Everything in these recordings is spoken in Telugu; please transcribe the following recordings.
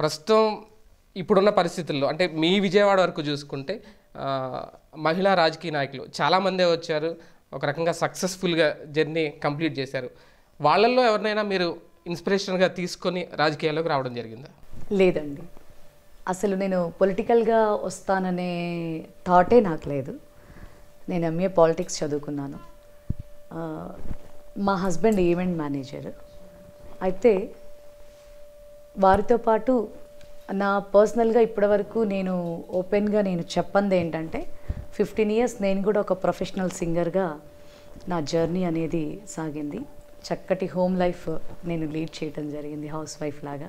ప్రస్తుతం ఇప్పుడున్న పరిస్థితుల్లో అంటే మీ విజయవాడ వరకు చూసుకుంటే మహిళా రాజకీయ నాయకులు చాలా మంది వచ్చారు ఒక రకంగా సక్సెస్ఫుల్ గా జర్నీ కంప్లీట్ చేశారు వాళ్ళల్లో ఎవరైనా మీరు ఇన్స్పిరేషన్ గా తీసుకొని రాజకీయాల్లోకి రావడం జరిగిందా లేదండి అసలు నేను పొలిటికల్ గా వస్తాననే థాటే నాకు లేదు నేను ఎంఏ పాలిటిక్స్ చదువుకున్నాను మా హస్బెండ్ ఈవెంట్ మేనేజర్ అయితే వారితో పాటు నా పర్సనల్గా ఇప్పటివరకు నేను ఓపెన్గా నేను చెప్పంది ఏంటంటే 15 years నేను కూడా ఒక ప్రొఫెషనల్ సింగర్గా నా జర్నీ అనేది సాగింది చక్కటి హోమ్ లైఫ్ నేను లీడ్ చేయడం జరిగింది హౌస్ వైఫ్ లాగా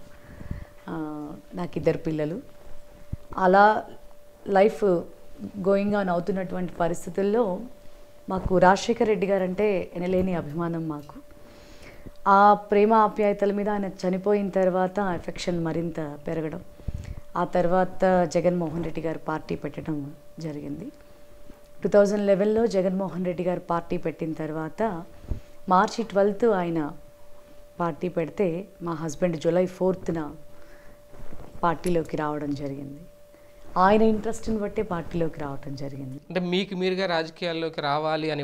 నాకు 2 పిల్లలు అలా లైఫ్ గోయింగ్ ఆన్ అవుతున్నటువంటి పరిస్థితుల్లో మాకు రాజశేఖర రెడ్డి గారు అంటే ఎనలేని అభిమానం మాకు ఆ ప్రేమ ఆప్యాయతల మీద ఆయన చనిపోయిన తర్వాత ఎఫెక్షన్ మరింత పెరగడం ఆ తర్వాత జగన్ మోహన్ రెడ్డి గారు పార్టీ పెట్టడం జరిగింది 2011లో జగన్ మోహన్ రెడ్డి గారు పార్టీ పెట్టిన తర్వాత మార్చి 12 ఆయన పార్టీ పెడితే మా హస్బెండ్ జూలై 4న పార్టీలోకి రావడం జరిగింది ఆయన ఇంట్రెస్ట్ని బట్టే పార్టీలోకి రావడం జరిగింది అంటే మీకు మీరుగా రాజకీయాల్లోకి రావాలి అని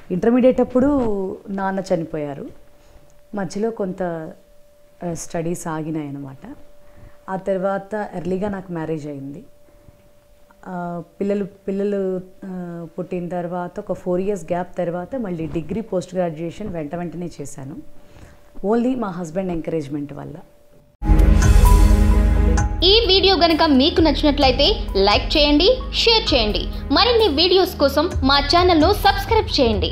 ఇంటర్మీడియట్ అప్పుడు నాన్న చనిపోయారు మధ్యలో కొంత స్టడీస్ ఆగినాయి అన్నమాట ఆ తర్వాత ఎర్లీగా నాకు మ్యారేజ్ అయింది పిల్లలు పుట్టిన తర్వాత ఒక 4 years గ్యాప్ తర్వాత మళ్ళీ డిగ్రీ పోస్ట్ గ్రాడ్యుయేషన్ వెంటనే చేశాను ఓన్లీ మా హస్బెండ్ ఎంకరేజ్మెంట్ వల్ల ఈ వీడియో గనుక మీకు నచ్చినట్లయితే లైక్ చేయండి షేర్ చేయండి మరిన్ని వీడియోస్ కోసం మా ఛానల్ను సబ్స్క్రైబ్ చేయండి